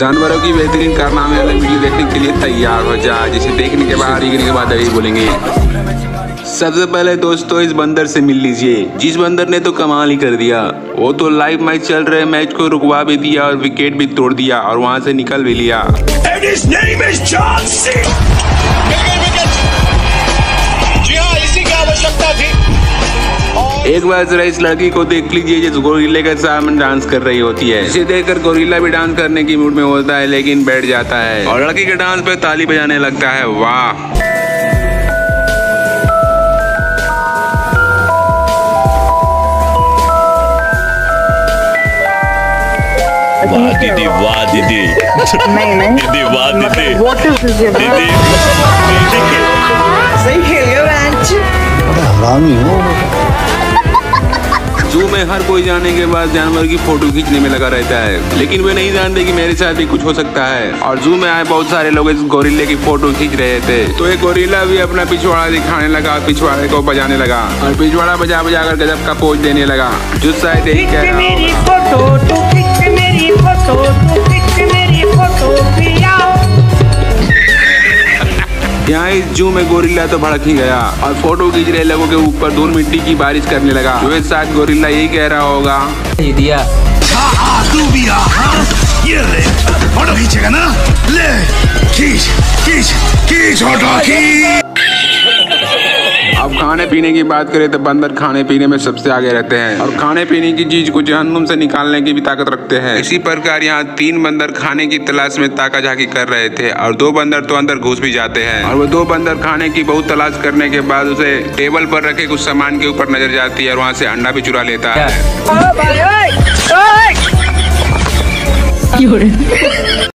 जानवरों की बेहतरीन कारनामे वाला वीडियो देखने के लिए तैयार हो जा, जिसे देखने के बाद यही बोलेंगे। सबसे पहले दोस्तों इस बंदर से मिल लीजिए, जिस बंदर ने तो कमाल ही कर दिया। वो तो लाइव मैच चल रहे मैच को रुकवा भी दिया और विकेट भी तोड़ दिया और वहाँ से निकल भी लिया। एक बार जरा इस लड़की को देख लीजिए जिस गोरिल्ले के सामने डांस कर रही होती है। इसे देखकर गोरिल्ला भी डांस करने की मूड में होता है, लेकिन बैठ जाता है और लड़की के डांस पे ताली बजाने लगता है। वाह दीदी, जू में हर कोई जाने के बाद जानवर की फोटो खींचने में लगा रहता है, लेकिन वे नहीं जानते कि मेरे साथ भी कुछ हो सकता है। और जू में आए बहुत सारे लोग इस गोरिल्ले की फोटो खींच रहे थे, तो एक गोरिल्ला भी अपना पिछवाड़ा दिखाने लगा, पिछवाड़े को बजाने लगा और पिछवाड़ा बजा बजा कर गजब का पोज देने लगा। जो शायद यही कह रहा, यहाँ इस जू में गोरिल्ला तो भड़क ही गया और फोटो खींच रहे लोगों के ऊपर धूल मिट्टी की बारिश करने लगा। जो साथ गोरिल्ला यही कह रहा होगा, दिया तू भी आ, ये ले फोटो खींचेगा ना, ले खींच खींच खींच फोटो खींच। अब खाने पीने की बात करें तो बंदर खाने पीने में सबसे आगे रहते हैं और खाने पीने की चीज को जहन्नुम से निकालने की भी ताकत रखते हैं। इसी प्रकार यहाँ 3 बंदर खाने की तलाश में ताका झाकी कर रहे थे और 2 बंदर तो अंदर घुस भी जाते हैं। और वो 2 बंदर खाने की बहुत तलाश करने के बाद उसे टेबल पर रखे कुछ सामान के ऊपर नजर जाती है और वहाँ से अंडा भी चुरा लेता है।